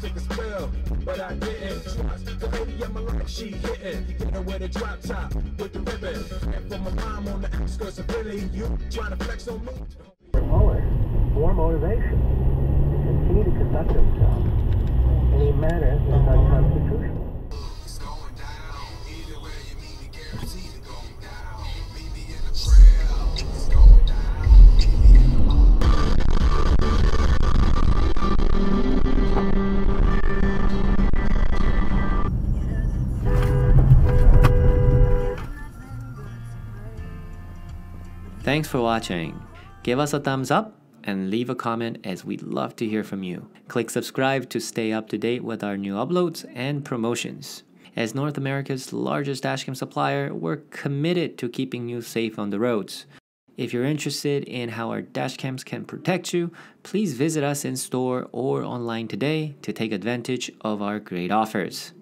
Took a spell, but I didn't trust the lady in my life. She hitting, hit her with a drop top with the ribbon. And for my mom on the outskirts of Philly, you trying to flex on me. For Mueller, more motivation to continue to conduct himself in any manner that's unconstitutional. It's going down, either way you mean to guarantee to go down. Meet me in the crowd. It's going down, meet me in the crowd. Thanks for watching. Give us a thumbs up and leave a comment as we'd love to hear from you. Click subscribe to stay up to date with our new uploads and promotions. As North America's largest dashcam supplier, we're committed to keeping you safe on the roads. If you're interested in how our dashcams can protect you, please visit us in store or online today to take advantage of our great offers.